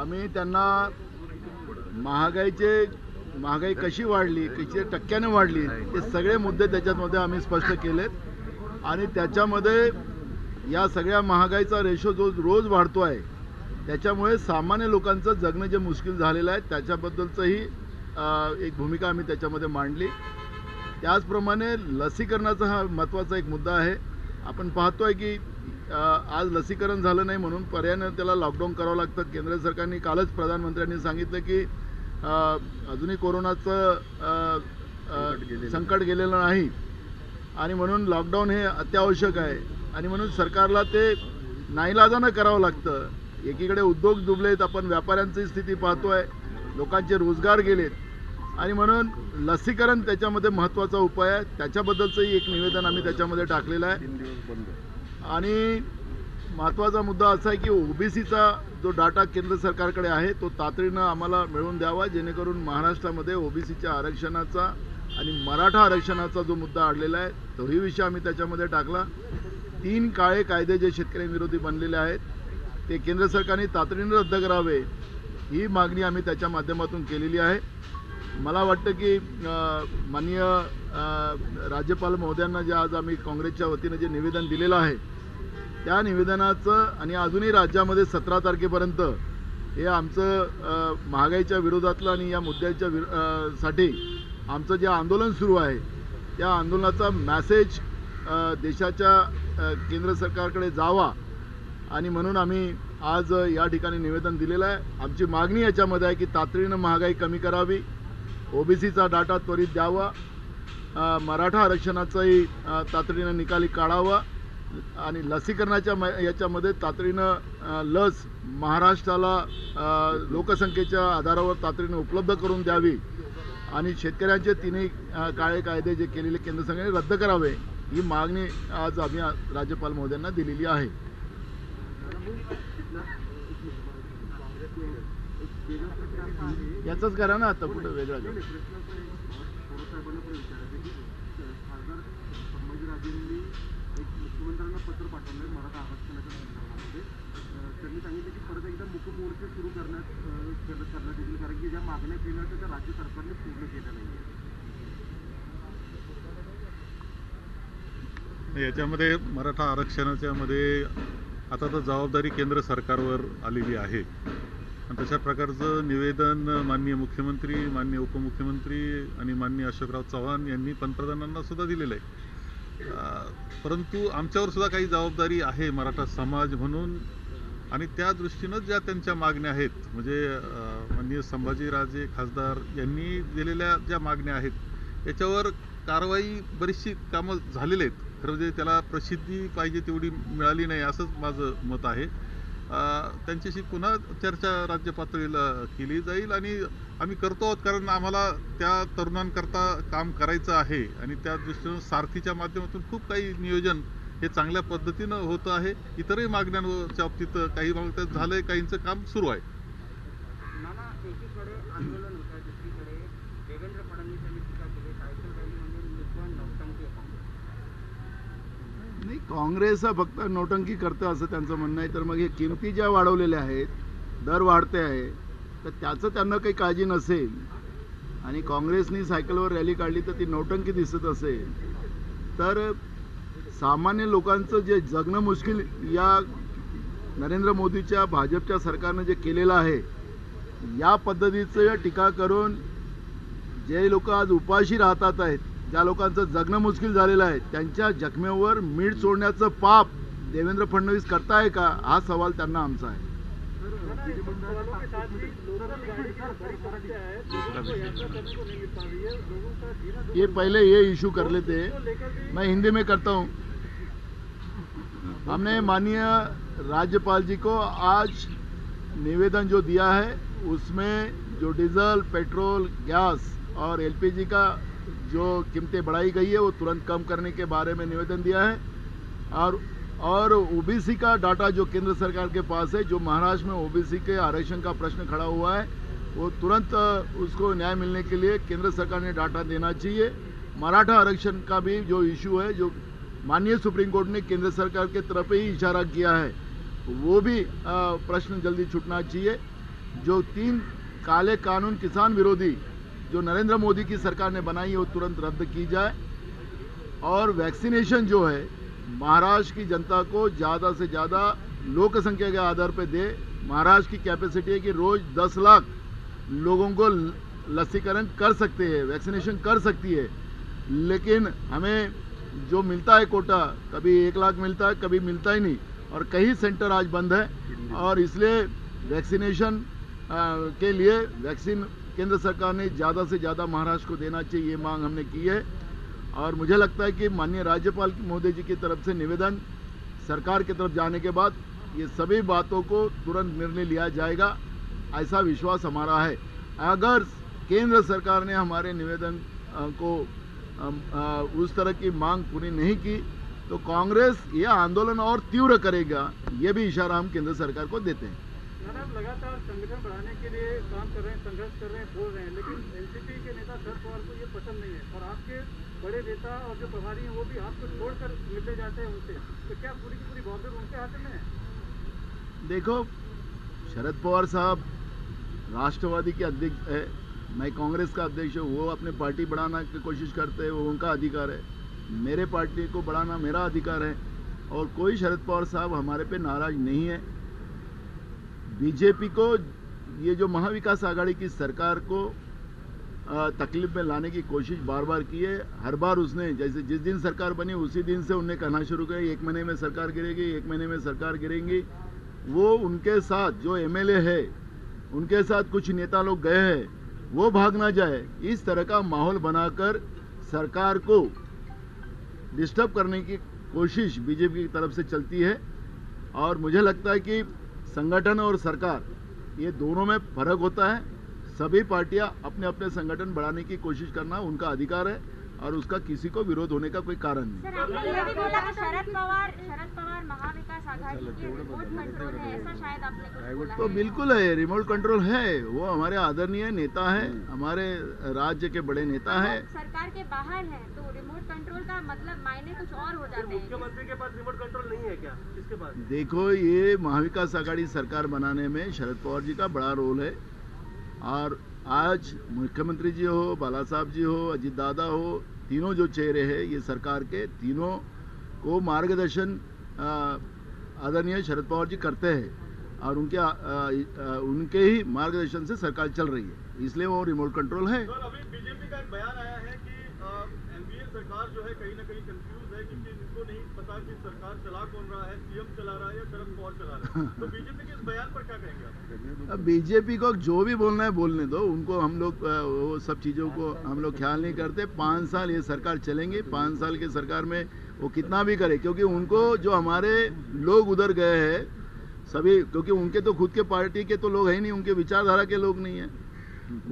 आम्ही त्यांना महागाई कशी वाढली, किती टक्क्याने वाढली, हे सगळे मुद्दे त्याच्यामध्ये आम्ही स्पष्ट केलेत आणि त्याच्यामध्ये या सगळ्या महागाईचा रेशो जो रोज वाढतो आहे त्याच्यामुळे सामान्य लोकांचं जगणं जे मुश्किल झालेलं आहे त्याच्याबद्दलचंही एक भूमिका आम्ही त्याच्यामध्ये मांडली। त्याचप्रमाणे लसीकरणाचा हा महत्त्वाचा एक मुद्दा आहे। आपण पाहतोय की आज लसीकरण झालं नाही म्हणून पर्यायाने त्याला लॉकडाऊन करावं लागतं। केंद्र सरकारने कालच प्रधानमंत्र्यांनी सांगितलं की अजूनही कोरोनाचं संकट गेलेलं नाही आणि म्हणून लॉकडाऊन हे अत्यावश्यक आहे आणि म्हणून सरकारला ते नाईलाजानं करावं लागतं। एकीकडे उद्योग डुबलेत, आपण व्यापाऱ्यांची स्थिती पाहतोय, लोकांचे रोजगार गेलेत आणि म्हणून लसीकरण त्याच्यामध्ये महत्त्वाचा उपाय आहे। त्याच्याबद्दलचंही एक निवेदन आम्ही त्याच्यामध्ये टाकलेलं आहे। आणि महत्त्वाचा मुद्दा असा आहे की ओबीसीचा जो डाटा केंद्र सरकारकडे आहे तो तातडीनं आम्हाला मिळवून द्यावा, जेणेकरून महाराष्ट्रामध्ये ओबीसीच्या आरक्षणाचा आणि मराठा आरक्षणाचा जो मुद्दा अडलेला आहे तोही विषय आम्ही त्याच्यामध्ये टाकला। 3 काळे कायदे जे शेतकऱ्यांविरोधी बनलेले आहेत ते केंद्र सरकारने तातडीनं रद्द करावे ही मागणी आम्ही त्याच्या माध्यमातून केलेली आहे। मला वाटतं की माननीय राज्यपाल महोदयांना जे आज आम्ही काँग्रेसच्या वतीने जे निवेदन दिलेलं आहे त्या निवेदनाचं आणि अजूनही राज्यामध्ये 17 तारखेपर्यंत हे आमचं महागाईच्या विरोधातलं आणि या मुद्द्याच्या साठी आमचं जे आंदोलन सुरू आहे त्या आंदोलनाचा मॅसेज देशाच्या केंद्र सरकारकडे जावा आणि म्हणून आम्ही आज या ठिकाणी निवेदन दिलेलं आहे। आमची मागणी याच्यामध्ये आहे की तातडीनं महागाई कमी करावी, ओबीसीचा डाटा त्वरित द्यावा, मराठा आरक्षणाचाही तातडीनं निकाली काढावा आणि लसीकरणाच्या याच्यामध्ये तातडीनं लस महाराष्ट्राला लोकसंख्येच्या आधारावर तातडीनं उपलब्ध करून द्यावी आणि शेतकऱ्यांचे 3 काळे कायदे जे केलेले केंद्र सरकारने रद्द करावे ही मागणी आज आम्ही राज्यपाल महोदयांना दिलेली आहे। याचंच करा ना, आता कुठं वेगळा याच्यामध्ये मराठा आरक्षणाच्या मध्ये आता तर जबाबदारी केंद्र सरकारवर आलेली आहे। तशा प्रकारचं निवेदन माननीय मुख्यमंत्री, माननीय उपमुख्यमंत्री आणि माननीय अशोकराव चव्हाण यांनी पंतप्रधानांना सुद्धा दिलेलं आहे। परंतु आमच्यावर सुद्धा काही जबाबदारी आहे मराठा समाज म्हणून आणि त्या दृष्टीनं ज्या त्यांच्या मागण्या आहेत म्हणजे माननीय संभाजीराजे खासदार यांनी दिलेल्या ज्या मागण्या आहेत याच्यावर कारवाई बरीचशी कामं झालेली आहेत। खरं म्हणजे त्याला प्रसिद्धी पाहिजे तेवढी मिळाली नाही असंच माझं मत आहे। त्यांच्याशी पुन्हा चर्चा राज्य पातळीला केली जाईल आणि आम्ही करतो, कारण आम्हाला त्या तरुणांकरता काम करायचं आहे आणि त्या दृष्टीनं सारथीच्या माध्यमातून खूप काही नियोजन हे चांगल्या पद्धतीनं होतं आहे। इतरही मागण्यांच्या बाबतीत काही मागण्यात झालं आहे, काहींचं काम सुरू आहे। नाही, काँग्रेस फक्त नोटंकी करतं असं त्यांचं म्हणणं आहे। तर मग हे किमती ज्या वाढवलेल्या आहेत, दर वाढते आहे, तर त्याचं त्यांना काही काळजी नसेल आणि काँग्रेसनी सायकलवर रॅली काढली तर ती नोटंकी दिसत असेल तर सामान्य लोकांचं जे जगणं मुश्किल या नरेंद्र मोदीच्या भाजपच्या सरकारनं जे केलेलं आहे या पद्धतीचं टीका करून जे लोक आज उपाशी राहतात आहेत, ज्या लोकांचं जगणं मुश्किल झालेलं आहे त्यांच्या जखमेवर मीठ सोडण्याचं पाप देवेंद्र फडणवीस करताय का हा सवाल त्यांना आमचा आहे। ये पहले ये इशू कर लेते, मैं हिंदी में करता हूँ। हमने माननीय राज्यपाल जी को आज निवेदन जो दिया है उसमें जो डीजल, पेट्रोल, गैस और एलपीजी का जो कीमतें बढ़ाई गई है वो तुरंत कम करने के बारे में निवेदन दिया है और ओबीसी का डाटा जो केंद्र सरकार के पास है, जो महाराष्ट्र में ओबीसी के आरक्षण का प्रश्न खड़ा हुआ है वो तुरंत उसको न्याय मिलने के लिए केंद्र सरकार ने डाटा देना चाहिए। मराठा आरक्षण का भी जो इशू है, जो माननीय सुप्रीम कोर्ट ने केंद्र सरकार के तरफ ही इशारा किया है, वो भी प्रश्न जल्दी छूटना चाहिए। जो तीन काले कानून किसान विरोधी जो नरेंद्र मोदी की सरकार ने बनाई है वो तुरंत रद्द की जाए और वैक्सीनेशन जो है महाराष्ट्र की जनता को ज़्यादा से ज़्यादा लोकसंख्या के आधार पर दे। महाराष्ट्र की कैपेसिटी है कि रोज़ 10 लाख लोगों को लसीकरण कर सकते हैं, वैक्सीनेशन कर सकती है, लेकिन हमें जो मिलता है कोटा कभी 1 लाख मिलता है, कभी मिलता ही नहीं और कई सेंटर आज बंद है और इसलिए वैक्सीनेशन के लिए वैक्सीन केंद्र सरकार ने ज़्यादा से ज़्यादा महाराष्ट्र को देना चाहिए, ये मांग हमने की है। और मुझे लगता है कि माननीय राज्यपाल महोदय जी की तरफ से निवेदन सरकार की तरफ जाने के बाद ये सभी बातों को तुरंत निर्णय लिया जाएगा, ऐसा विश्वास हमारा है। अगर केंद्र सरकार ने हमारे निवेदन को उस तरह की मांग पूरी नहीं की तो कांग्रेस ये आंदोलन और तीव्र करेगा, ये भी इशारा हम केंद्र सरकार को देते हैं। लगातार संगठन बढ़ाने के लिए काम कर रहे हैं, संघर्ष कर रहे हैं, बोल रहे हैं, लेकिन एनसीपी के नेता शरद पवार को ये पसंद नहीं है और आपके बड़े नेता और जो प्रभारी हैं वो भी आपको छोड़कर मिलते जाते हैं उनसे, तो क्या पूरी की पूरी बॉर्डर उनके हाथ में है? देखो, शरद पवार साहब राष्ट्रवादी के अध्यक्ष है, मैं कांग्रेस का अध्यक्ष हूँ, वो अपने पार्टी बढ़ाना की कोशिश करते हैं, वो उनका अधिकार है, मेरे पार्टी को बढ़ाना मेरा अधिकार है और कोई शरद पवार साहब हमारे पे नाराज नहीं है। बीजेपी को ये जो महाविकास आघाड़ी की सरकार को तकलीफ में लाने की कोशिश बार बार की है, हर बार उसने जैसे जिस दिन सरकार बनी उसी दिन से उनने कहना शुरू किया 1 महीने में सरकार गिरेगी, 1 महीने में सरकार गिरेंगी। वो उनके साथ जो एमएलए है उनके साथ कुछ नेता लोग गए हैं, वो भाग ना जाए, इस तरह का माहौल बनाकर सरकार को डिस्टर्ब करने की कोशिश बीजेपी की तरफ से चलती है और मुझे लगता है कि संगठन और सरकार ये दोनों में फर्क होता है। सभी पार्टियां अपने अपने संगठन बढ़ाने की कोशिश करना उनका अधिकार है और उसका किसी को विरोध होने का कोई कारण नहीं। शरद पवार महाविकास आघाड़ी के रिमोट कंट्रोल है, ऐसा शायद आपने कुछ तो बिल्कुल है, रिमोट कंट्रोल है, वो हमारे आदरणीय नेता है, हमारे राज्य के बड़े नेता है, सरकार के बाहर है, तो रिमोट कंट्रोल का मतलब मायने कुछ और हो जाते हैं। मुख्यमंत्री के पास रिमोट कंट्रोल नहीं है क्या इसके पास? देखो, ये महाविकास आघाड़ी सरकार बनाने में शरद पवार जी का बड़ा रोल है और आज मुख्यमंत्री जी हो, बाला साहब जी हो, अजीत दादा हो, तीनों जो चेहरे हैं ये सरकार के, तीनों को मार्गदर्शन आदरणीय शरद पवार जी करते हैं और उनके ही मार्गदर्शन से सरकार चल रही है, इसलिए वो रिमोट कंट्रोल है। सर, अभी बीजेपी का एक बयान आया है कि एनडीए सरकार जो है कहीं ना कहीं कंफ्यूज है क्योंकि इनको नहीं पता कि सरकार चला कौन रहा है, सीएम चला रहा है या शरद पवार चला रहा है, तो बीजेपी के इस बयान पर क्या कहेंगे आप? बीजेपी को जो भी बोलना है बोलने दो उनको, हम लोग वो सब चीज़ों को हम लोग ख्याल नहीं करते। 5 साल ये सरकार चलेंगी, 5 साल की सरकार में वो कितना भी करे, क्योंकि उनको जो हमारे लोग उधर गए हैं सभी, क्योंकि उनके तो खुद के पार्टी के तो लोग हैं नहीं, उनके विचारधारा के लोग नहीं हैं,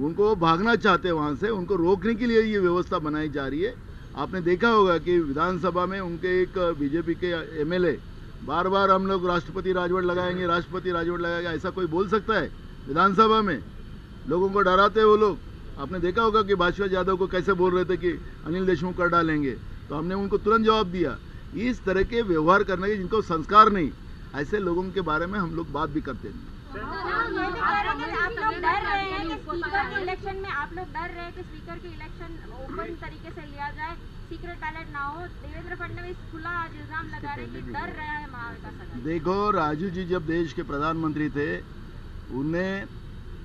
उनको भागना चाहते हैं वहाँ से, उनको रोकने के लिए ये व्यवस्था बनाई जा रही है। आपने देखा होगा कि विधानसभा में उनके एक बीजेपी के एमएलए बार बार हम लोग राष्ट्रपति राजवट लगाएंगे, राष्ट्रपति राजवट लगाएंगे, ऐसा कोई बोल सकता है? विधानसभा में लोगों को डराते हैं वो लोग। आपने देखा होगा कि भास्कर यादव को कैसे बोल रहे थे कि अनिल देशमुख कर डालेंगे, तो हमने उनको तुरंत जवाब दिया। इस तरह के व्यवहार करने के जिनको संस्कार नहीं, ऐसे लोगों के बारे में हम लोग बात भी करते हैं। आप लोग डर रहे हैं कि स्पीकर के इलेक्शन में, आप लोग डर रहे हैं कि स्पीकर के इलेक्शन ओपन तरीके से लिया जाए, सीक्रेट बैलेट ना हो, देवेंद्र फडणवीस खुला आज इल्जाम लगा रहे हैं कि डर रहा है महाविकास आघाड़ी। देखो, राजू जी जब देश के प्रधानमंत्री थे उन्हें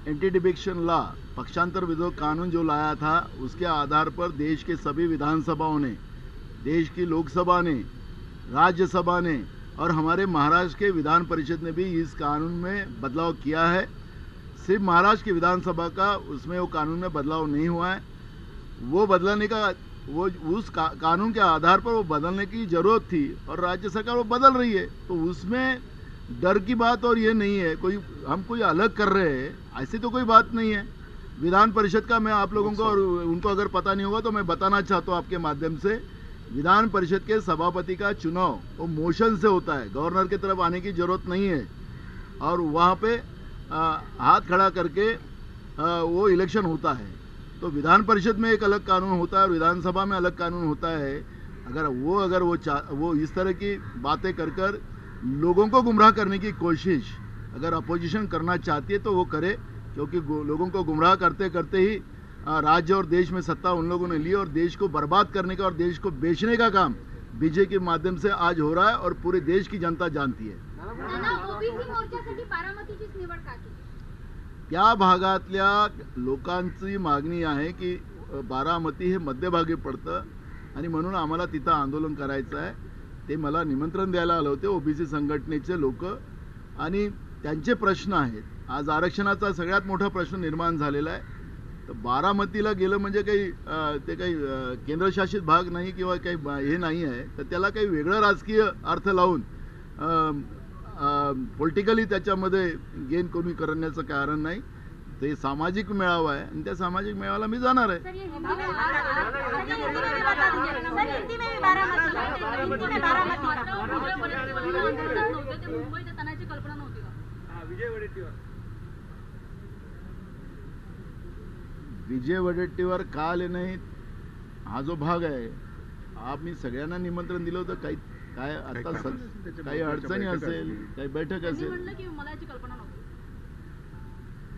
एंटी डिफेक्शन लॉ, पक्षांतर विरोध कानून जो लाया था, उसके आधार पर देश के सभी विधानसभाओं ने, देश की लोकसभा ने, राज्यसभा ने और हमारे महाराष्ट्र के विधान परिषद ने भी इस कानून में बदलाव किया है। सिर्फ महाराष्ट्र की विधानसभा का उसमें वो कानून में बदलाव नहीं हुआ है, वो बदलने का, वो उस कानून के आधार पर वो बदलने की ज़रूरत थी और राज्य सरकार वो बदल रही है, तो उसमें डर की बात और ये नहीं है कोई हम कोई अलग कर रहे हैं, ऐसी तो कोई बात नहीं है। विधान परिषद का मैं आप लोगों को और उनको अगर पता नहीं होगा तो मैं बताना चाहता हूँ आपके माध्यम से, विधान परिषद के सभापति का चुनाव वो मोशन से होता है, गवर्नर की तरफ आने की ज़रूरत नहीं है और वहाँ पे हाथ खड़ा करके वो इलेक्शन होता है। तो विधान परिषद में एक अलग कानून होता है और विधानसभा में अलग कानून होता है। अगर वो इस तरह की बातें कर कर लोगों को गुमराह करने की कोशिश अगर अपोजिशन करना चाहती है तो वो करे, क्योंकि लोगों को गुमराह करते करते ही राज्य और देश में सत्ता उन लोगों ने ली और देश को बर्बाद करने का और देश को बेचने का काम बीजेपी के माध्यम से आज हो रहा है और पूरे देश की जनता जानती है। त्या भागातल्या लोकांची मागणी आहे की बारामती हे मध्यभागी पडतं आणि म्हणून आम्हाला तिथं आंदोलन करायचं आहे। ते मला निमंत्रण द्यायला आले होते ओबीसी संघटनेचे लोक आणि त्यांचे प्रश्न आहेत। आज आरक्षणाचा सगळ्यात मोठा प्रश्न निर्माण झालेला आहे। तर बारामतीला गेलं म्हणजे काही ते काही केंद्रशासित भाग नाही किंवा काही हे नाही आहे, तर त्याला काही वेगळं राजकीय अर्थ लावून पॉलिटिकली त्याच्यामध्ये गेन कमी करण्याचं कारण नाही। तो ये सामाजिक मेळावा आहे आणि त्या सामाजिक मेळाव्याला मी जाणार आहे। विजय वडेट्टीवार का आले नाहीत हा जो भाग आहे आम्ही सगळ्यांना निमंत्रण दिलं होतं। काही काय आता काही अडचणी असेल, काही बैठक असेल,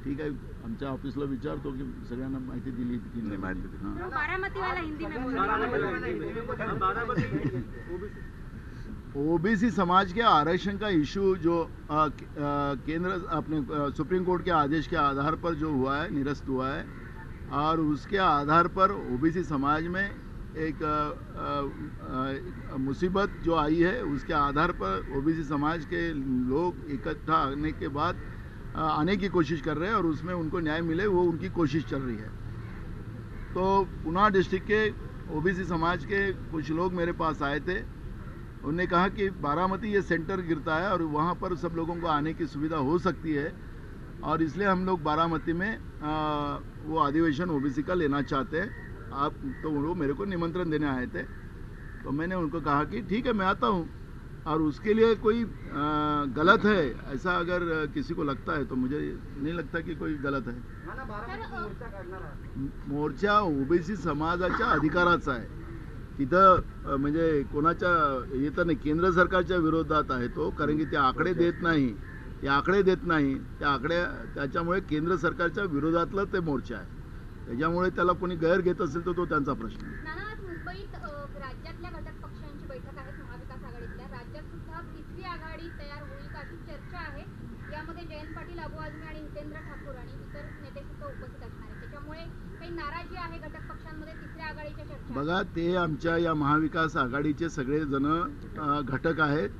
ठीक आहे आमच्या ऑफिसला विचारतो की सगळ्यांना माहिती दिली की नाही माहिती। बारामती वाला हिंदी में बोला ओबीसी समाज के आरक्षण का इशू जो केंद्र अपने सुप्रीम कोर्ट के आदेश के आधार पर जो हुआ है निरस्त हुआ है और उसके आधार पर ओबीसी समाज में एक मुसीबत जो आई है उसके आधार पर ओबीसी समाज के लोग इकट्ठा आने के बाद आने की कोशिश कर रहे हैं और उसमें उनको न्याय मिले वो उनकी कोशिश चल रही है। तो पुणे डिस्ट्रिक्ट के ओबीसी समाज के कुछ लोग मेरे पास आए थे, उन्होंने कहा कि बारामती ये सेंटर गिरता है और वहाँ पर सब लोगों को आने की सुविधा हो सकती है और इसलिए हम लोग बारामती में वो अधिवेशन ओबीसी का लेना चाहते हैं आप। तो वो मेरे को निमंत्रण देने आए थे तो मैंने उनको कहा कि ठीक है मैं आता हूँ और उसके लिए कोई गलत है ऐसा अगर किसी को लगता है तो मुझे नहीं लगता कि कोई गलत है। मोर्चा ओबीसी समाजाच्या अधिकाराचा आहे। तिथं म्हणजे कोणाच्या येत नाही, केंद्र सरकारच्या विरोधात आहे तो, कारण की ते आकडे देत नाही, ते आकडे देत नाही, ते आकडे त्याच्यामुळे केंद्र सरकारच्या विरोधातलं ते मोर्चा आहे, त्याच्यामुळे त्याला कोणी गैर घेत असेल तर तो त्यांचा प्रश्न आहे। नाना आज मुंबईत राज्यातल्या घटक पक्षांची बैठक आहे महाविकास आघाडीतल्या, राज्यात सुद्धा तिसरी आघाडी तयार होईल का अशी चर्चा आहे। यामध्ये जयंत पाटील अबू आझमी आणि हितेंद्र ठाकूर आणि इतर नेते सुद्धा उपस्थित असणार आहेत, त्याच्यामुळे काही नाराजी आहे घटक पक्षांमध्ये तिसऱ्या आघाडीच्या चर्चेत। बघा ते आमच्या या महाविकास आघाडीचे सगळे जण घटक आहेत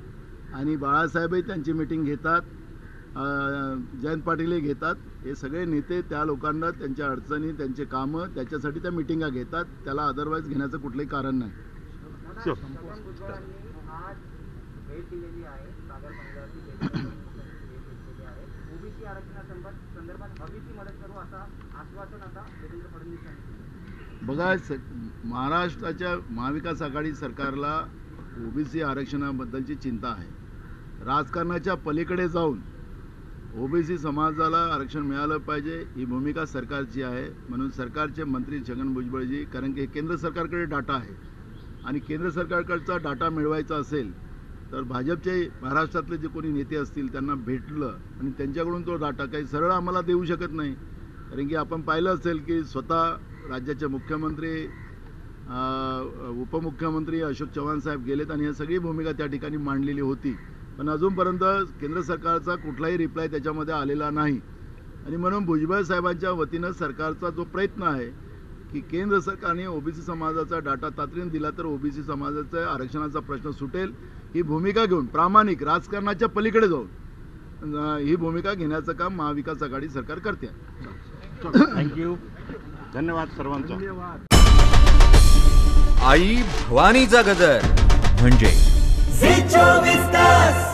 आणि बाळासाहेबही त्यांची मीटिंग घेतात, जयंत पाटीलही घेतात, हे सगळे नेते त्या लोकांना त्यांच्या अडचणी त्यांचे कामं त्याच्यासाठी त्या मीटिंगा घेतात, त्याला अदरवाईज घेण्याचं कुठलंही कारण नाही। बघा महाराष्ट्राच्या महाविकास आघाडी सरकारला ओबीसी आरक्षणाबद्दलची चिंता आहे। राजकारणाच्या पलीकडे जाऊन ओबीसी समाजाला आरक्षण मिळालं पाहिजे ही भूमिका सरकारची आहे, म्हणून सरकारचे मंत्री छगन भुजबळजी, कारण की केंद्र सरकारकडे डाटा आहे आणि केंद्र सरकारकडचा डाटा मिळवायचा असेल तर भाजपचे महाराष्ट्रातले जे कोणी नेते असतील त्यांना भेटलं आणि त्यांच्याकडून तो डाटा काही सरळ आम्हाला देऊ शकत नाही, कारण की आपण पाहिलं असेल की स्वतः राज्याचे मुख्यमंत्री उपमुख्यमंत्री अशोक चव्हाण साहेब गेलेत आणि ही सगळी भूमिका त्या ठिकाणी मांडलेली होती, पण अजूनपर्यंत केंद्र सरकारचा कुठलाही रिप्लाय त्याच्यामध्ये आलेला नाही आणि म्हणून भुजबळ साहेबांच्या वतीनं सरकारचा जो प्रयत्न आहे की केंद्र सरकारने ओबीसी समाजाचा डाटा तातडीने दिला तर ओबीसी समाजाचा आरक्षणाचा प्रश्न सुटेल ही भूमिका घेऊन प्रामाणिक राजकारणाच्या पलीकडे जाऊन ही भूमिका घेण्याचं काम महाविकास आघाडी सरकार करते। थँक्यू, धन्यवाद सर्वांचा। आई भवानीचा गजर म्हणजे